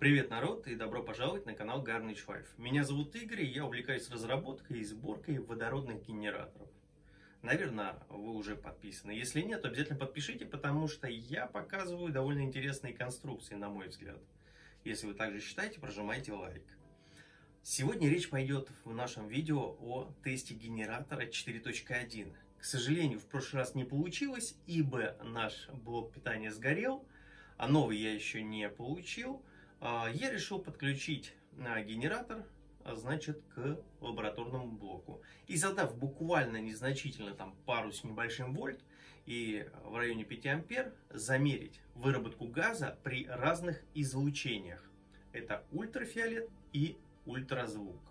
Привет, народ, и добро пожаловать на канал Garnage Вульф. Меня зовут Игорь, и я увлекаюсь разработкой и сборкой водородных генераторов. Наверное, вы уже подписаны. Если нет, то обязательно подпишите, потому что я показываю довольно интересные конструкции, на мой взгляд. Если вы также считаете, прожимайте лайк. Сегодня речь пойдет в нашем видео о тесте генератора 4.1. К сожалению, в прошлый раз не получилось, ибо наш блок питания сгорел, а новый я еще не получил. Я решил подключить генератор, значит, к лабораторному блоку. И задав буквально незначительно там пару с небольшим вольт и в районе 5 ампер, замерить выработку газа при разных излучениях. Это ультрафиолет и ультразвук.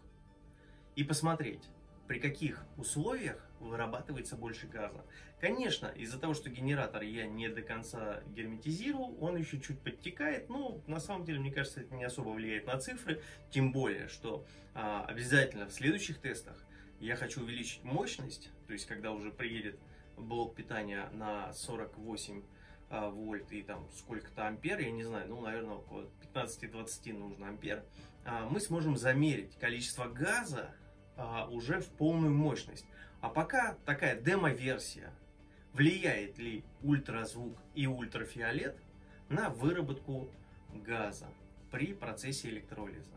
И посмотреть, при каких условиях вырабатывается больше газа. Конечно, из-за того, что генератор я не до конца герметизировал, он еще чуть подтекает, но на самом деле, мне кажется, это не особо влияет на цифры, тем более, что обязательно в следующих тестах я хочу увеличить мощность, то есть когда уже приедет блок питания на 48 вольт и там сколько-то ампер, я не знаю, ну, наверное, около 15-20 нужно ампер, мы сможем замерить количество газа уже в полную мощность. А пока такая демо-версия, влияет ли ультразвук и ультрафиолет на выработку газа при процессе электролиза.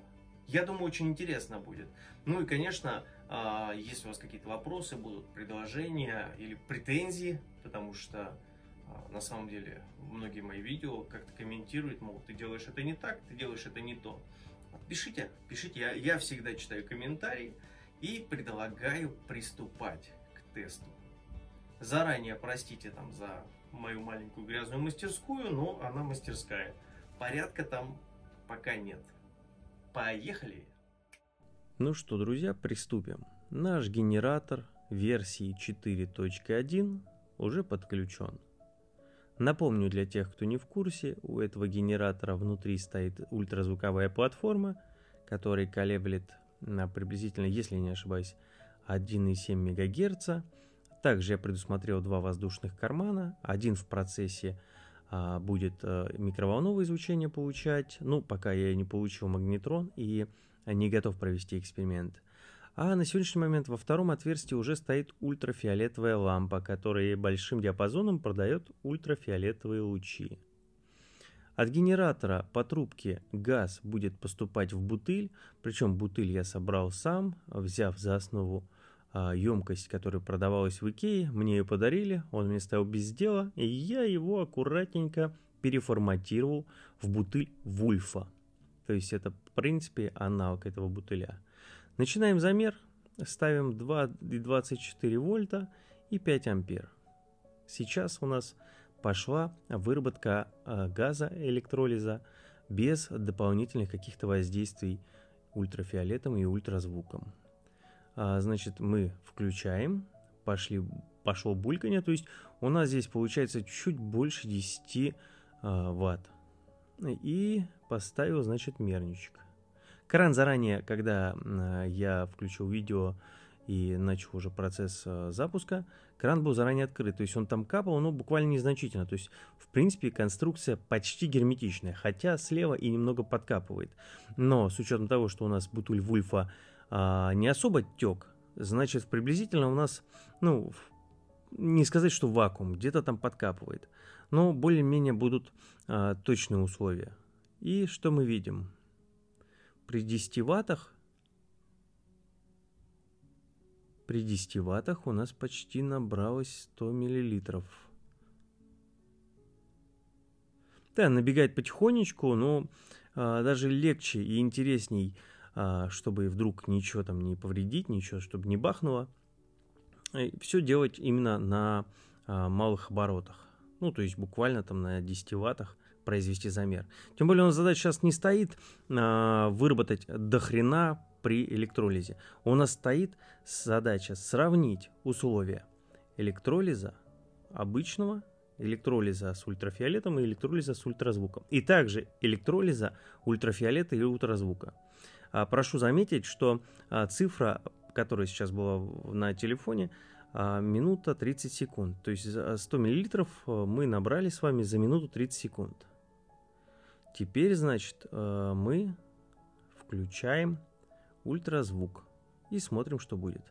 Я думаю, очень интересно будет. Ну и, конечно, если у вас какие-то вопросы будут, предложения или претензии, потому что на самом деле многие мои видео как-то комментируют, мол, ты делаешь это не так, ты делаешь это не то. Пишите, пишите, я всегда читаю комментарии. И предлагаю приступать к тесту. Заранее простите там за мою маленькую грязную мастерскую, но она мастерская. Порядка там пока нет. Поехали! Ну что, друзья, приступим. Наш генератор версии 4.1 уже подключен. Напомню для тех, кто не в курсе, у этого генератора внутри стоит ультразвуковая платформа, которая колеблет приблизительно, если не ошибаюсь, 1,7 МГц. Также я предусмотрел два воздушных кармана. Один в процессе будет микроволновое излучение получать. Ну, пока я не получил магнетрон и не готов провести эксперимент. А на сегодняшний момент во втором отверстии уже стоит ультрафиолетовая лампа, которая большим диапазоном продает ультрафиолетовые лучи. От генератора по трубке газ будет поступать в бутыль, причем бутыль я собрал сам, взяв за основу емкость, которая продавалась в Икее, мне ее подарили, он мне стоял без дела, и я его аккуратненько переформатировал в бутыль Вульфа. То есть это, в принципе, аналог этого бутыля. Начинаем замер, ставим 2,24 вольта и 5 ампер. Сейчас у нас пошла выработка газа электролиза без дополнительных каких-то воздействий ультрафиолетом и ультразвуком. Значит, мы включаем, пошло бульканье, то есть у нас здесь получается чуть больше 10 ватт. И поставил, значит, мерничек. Кран заранее, когда я включил видео и начал уже процесс запуска, кран был заранее открыт, то есть он там капал, но буквально незначительно, то есть в принципе конструкция почти герметичная, хотя слева и немного подкапывает, но с учетом того, что у нас бутыль Вульфа не особо тек, значит приблизительно у нас, ну, не сказать, что вакуум, где-то там подкапывает, но более-менее будут точные условия. И что мы видим? При 10 ваттах у нас почти набралось 100 миллилитров. Да, набегает потихонечку, но даже легче и интересней, чтобы вдруг ничего там не повредить, ничего, чтобы не бахнуло. И все делать именно на малых оборотах. Ну, то есть буквально там на 10 ваттах произвести замер. Тем более у нас задача сейчас не стоит выработать до хрена при электролизе. У нас стоит задача сравнить условия электролиза обычного, электролиза с ультрафиолетом и электролиза с ультразвуком. И также электролиза ультрафиолета и ультразвука. Прошу заметить, что цифра, которая сейчас была на телефоне, минута 30 секунд. То есть 100 мл мы набрали с вами за минуту 30 секунд. Теперь, значит, мы включаем ультразвук и смотрим, что будет.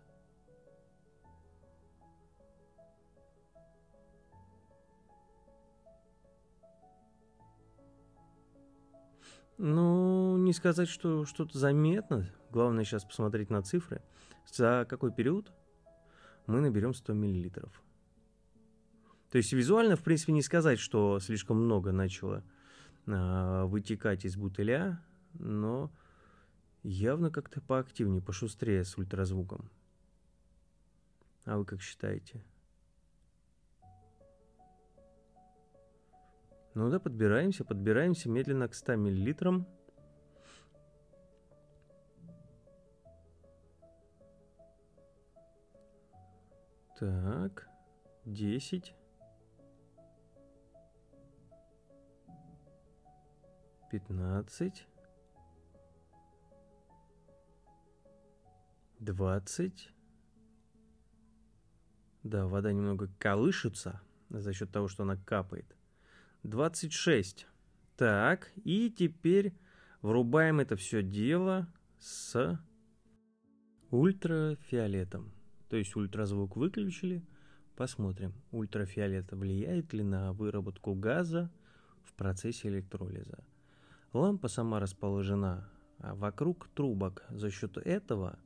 Ну, не сказать, что что-то заметно. Главное сейчас посмотреть на цифры. За какой период мы наберем 100 мл. То есть визуально, в принципе, не сказать, что слишком много начало вытекать из бутыля, но явно как-то поактивнее, пошустрее с ультразвуком. А вы как считаете? Ну да, подбираемся медленно к 100 мл. Так, 10, 15, 20. Да, вода немного колышется за счет того, что она капает. 26. Так, и теперь врубаем это все дело с ультрафиолетом. То есть ультразвук выключили. Посмотрим, ультрафиолет влияет ли на выработку газа в процессе электролиза. Лампа сама расположена вокруг трубок. За счет этого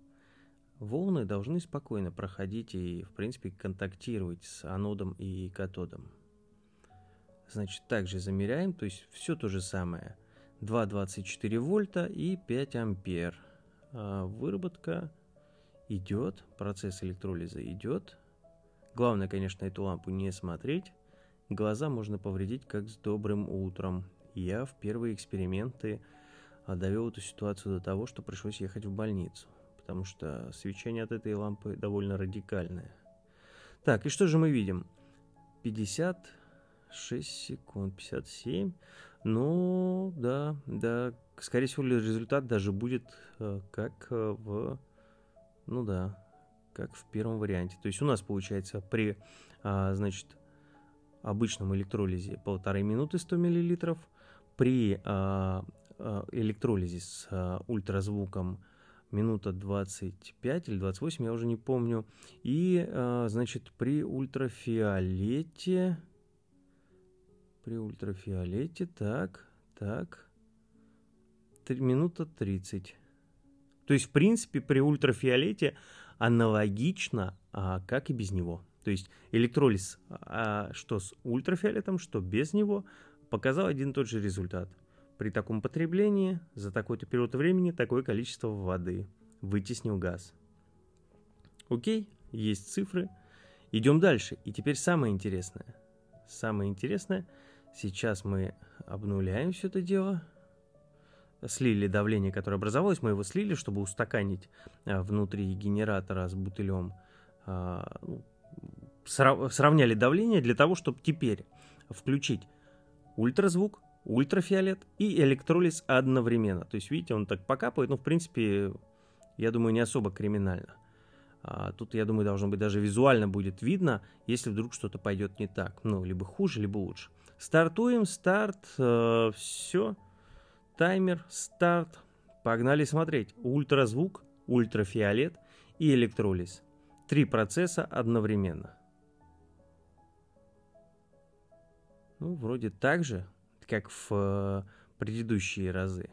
волны должны спокойно проходить и, в принципе, контактировать с анодом и катодом. Значит, также замеряем, то есть все то же самое. 2,24 вольта и 5 ампер. Выработка идет, процесс электролиза идет. Главное, конечно, эту лампу не смотреть. Глаза можно повредить, как с добрым утром. Я в первые эксперименты довел эту ситуацию до того, что пришлось ехать в больницу, потому что свечение от этой лампы довольно радикальное. Так, и что же мы видим? 56 секунд, 57. Ну, да. Скорее всего, результат даже будет как в... Ну да, как в первом варианте. То есть у нас получается при, значит, обычном электролизе 1,5 минуты 100 мл. При электролизе с ультразвуком минута 25 или 28, я уже не помню. И, значит, при ультрафиолете, так, минута 30. То есть, в принципе, при ультрафиолете аналогично, как и без него. То есть, электролиз, что с ультрафиолетом, что без него, показал один и тот же результат. При таком потреблении, за такой-то период времени, такое количество воды. Вытеснил газ. Окей, есть цифры. Идем дальше. И теперь самое интересное. Самое интересное, сейчас мы обнуляем все это дело. Слили давление, которое образовалось, мы его слили, чтобы устаканить внутри генератора с бутылем. Сравняли давление для того, чтобы теперь включить ультразвук, ультрафиолет и электролиз одновременно. То есть, видите, он так покапает, но, в принципе, я думаю, не особо криминально. Тут, я думаю, должно быть даже визуально будет видно, если вдруг что-то пойдет не так. Ну, либо хуже, либо лучше. Стартуем, старт, все. Таймер, старт. Погнали смотреть. Ультразвук, ультрафиолет и электролиз. 3 процесса одновременно. Ну, вроде так же, как в предыдущие разы.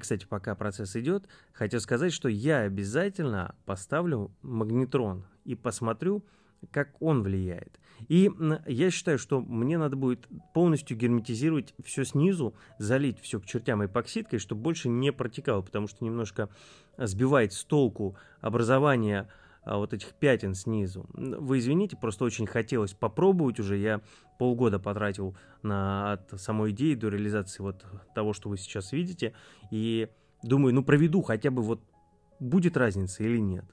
Кстати, пока процесс идет, хотел сказать, что я обязательно поставлю магнетрон и посмотрю, как он влияет. И я считаю, что мне надо будет полностью герметизировать все снизу, залить все к чертям эпоксидкой, чтобы больше не протекало, потому что немножко сбивает с толку образование вот этих пятен снизу. Вы извините, просто очень хотелось попробовать уже. Я полгода потратил от самой идеи до реализации вот того, что вы сейчас видите. И думаю, ну проведу хотя бы, вот будет разница или нет.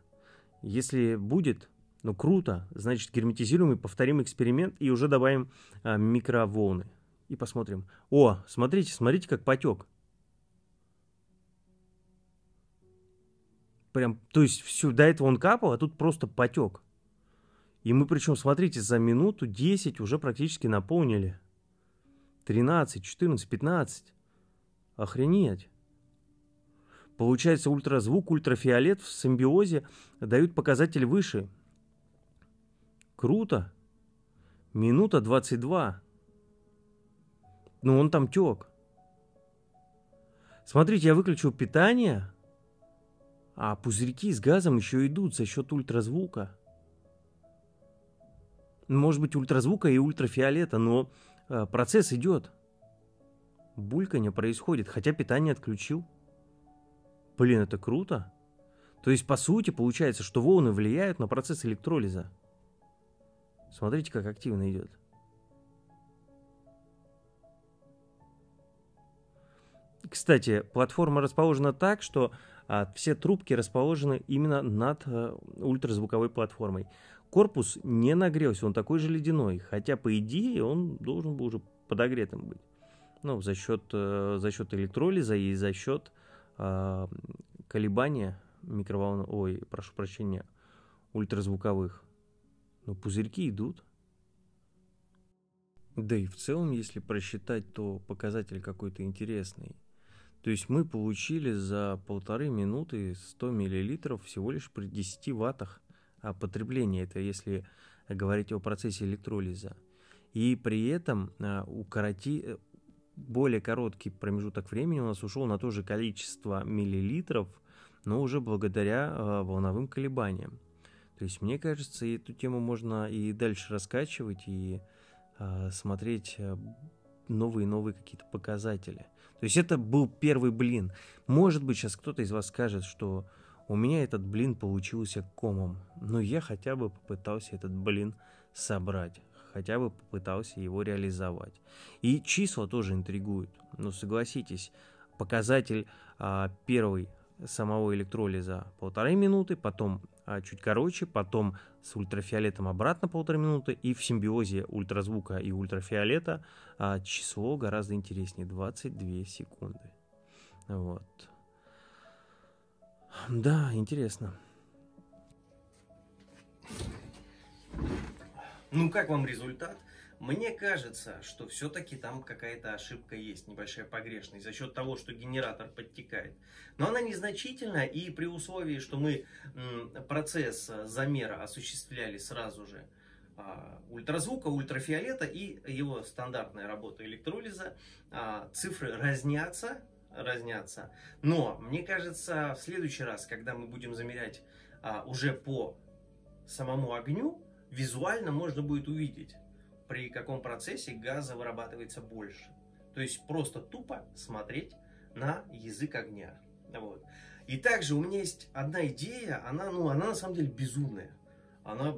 Если будет, ну круто, значит герметизируем и повторим эксперимент. И уже добавим микроволны. И посмотрим. О, смотрите, как потек. Прям, то есть все, до этого он капал, а тут просто потек. И мы причем, смотрите, за минуту 10 уже практически наполнили. 13, 14, 15. Охренеть. Получается, ультразвук, ультрафиолет в симбиозе дают показатель выше. Круто. Минута 22. Ну, он там тек. Смотрите, я выключил питание, а пузырьки с газом еще идут за счет ультразвука. Может быть, ультразвука и ультрафиолета, но процесс идет. Бульканье происходит, хотя питание отключил. Блин, это круто. То есть, по сути, получается, что волны влияют на процесс электролиза. Смотрите, как активно идет. Кстати, платформа расположена так, что все трубки расположены именно над ультразвуковой платформой. Корпус не нагрелся, он такой же ледяной, хотя, по идее, он должен был уже подогретым быть. Ну, за счет электролиза и за счет колебания микроволновых, ой, прошу прощения, ультразвуковых. Но пузырьки идут. Да и в целом, если просчитать, то показатель какой-то интересный. То есть мы получили за 1,5 минуты 100 мл всего лишь при 10 ваттах потребления. Это если говорить о процессе электролиза. И при этом более короткий промежуток времени у нас ушел на то же количество миллилитров, но уже благодаря волновым колебаниям. То есть, мне кажется, эту тему можно и дальше раскачивать, и смотреть новые и новые какие-то показатели. То есть, это был первый блин. Может быть, сейчас кто-то из вас скажет, что у меня этот блин получился комом. Но я хотя бы попытался этот блин собрать. Хотя бы попытался его реализовать. И числа тоже интригуют. Но согласитесь, показатель первый самого электролиза 1,5 минуты, потом чуть короче, потом с ультрафиолетом обратно 1,5 минуты, и в симбиозе ультразвука и ультрафиолета число гораздо интереснее, 22 секунды. Вот. Да, интересно. Ну, как вам результат? Мне кажется, что все-таки там какая-то ошибка есть, небольшая погрешность, за счет того, что генератор подтекает. Но она незначительна, и при условии, что мы процесс замера осуществляли сразу же ультразвука, ультрафиолета и его стандартная работа электролиза, цифры разнятся. Но, мне кажется, в следующий раз, когда мы будем замерять уже по самому огню, визуально можно будет увидеть, при каком процессе газа вырабатывается больше. То есть просто тупо смотреть на язык огня. Вот. И также у меня есть одна идея, она на самом деле безумная. Она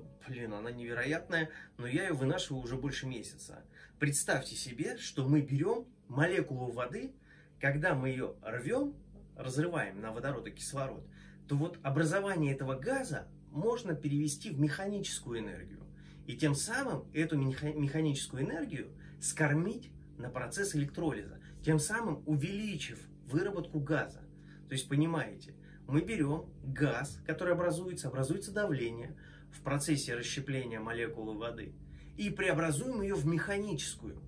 невероятная, но я ее вынашиваю уже больше месяца. Представьте себе, что мы берем молекулу воды, когда мы ее разрываем на водород и кислород, то вот образование этого газа можно перевести в механическую энергию. И тем самым эту механическую энергию скормить на процесс электролиза, тем самым увеличив выработку газа. То есть, понимаете, мы берем газ, который образуется давление в процессе расщепления молекулы воды, и преобразуем ее в механическую.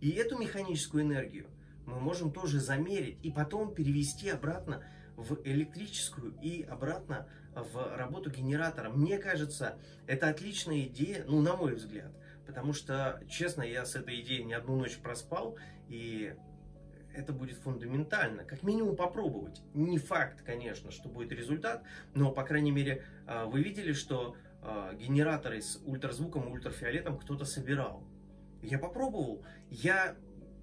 И эту механическую энергию мы можем тоже замерить и потом перевести обратно в электрическую и обратно в работу генератора. Мне кажется, это отличная идея, ну, на мой взгляд, потому что, честно, я с этой идеей не одну ночь проспал, и это будет фундаментально. Как минимум попробовать. Не факт, конечно, что будет результат, но, по крайней мере, вы видели, что генераторы с ультразвуком и ультрафиолетом кто-то собирал. Я попробовал.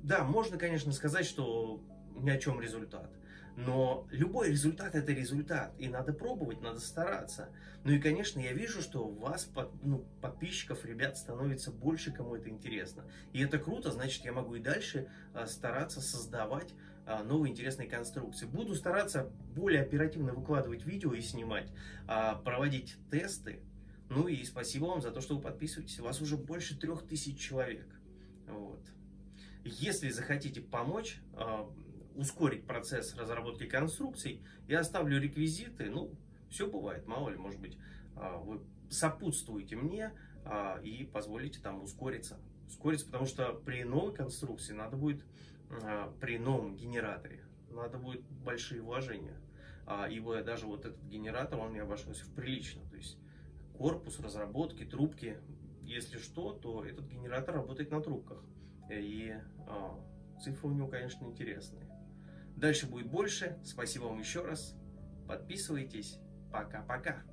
Да, можно, конечно, сказать, что ни о чем результат. Но любой результат – это результат, и надо пробовать, надо стараться. Ну и, конечно, я вижу, что у вас, подписчиков, ребят, становится больше, кому это интересно. И это круто, значит, я могу и дальше стараться создавать новые интересные конструкции. Буду стараться более оперативно выкладывать видео и снимать, проводить тесты. Ну и спасибо вам за то, что вы подписываетесь. У вас уже больше 3000 человек. Вот. Если захотите помочь, ускорить процесс разработки конструкций, я оставлю реквизиты. Ну, все бывает, мало ли, может быть, вы сопутствуете мне и позволите там ускориться. Ускориться, потому что при новой конструкции надо будет, при новом генераторе, надо будет большие вложения. Ибо даже вот этот генератор, он мне обошелся прилично. То есть корпус, разработки, трубки. Если что, то этот генератор работает на трубках. И цифры у него, конечно, интересные. Дальше будет больше. Спасибо вам еще раз. Подписывайтесь. Пока-пока.